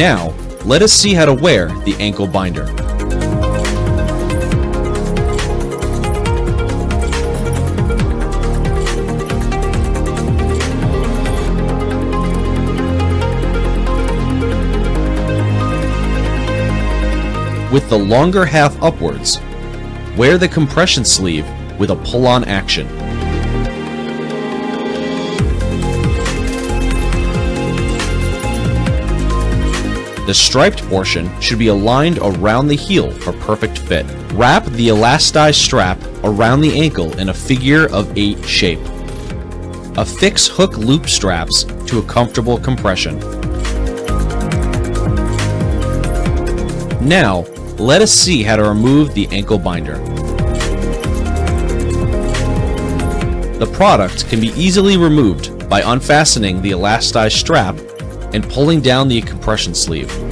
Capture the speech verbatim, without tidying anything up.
Now, let us see how to wear the ankle binder. With the longer half upwards, wear the compression sleeve with a pull-on action. The striped portion should be aligned around the heel for perfect fit. Wrap the elastized strap around the ankle in a figure of eight shape. Affix hook loop straps to a comfortable compression. Now, let us see how to remove the ankle binder. The product can be easily removed by unfastening the elastized strap and pulling down the compression sleeve.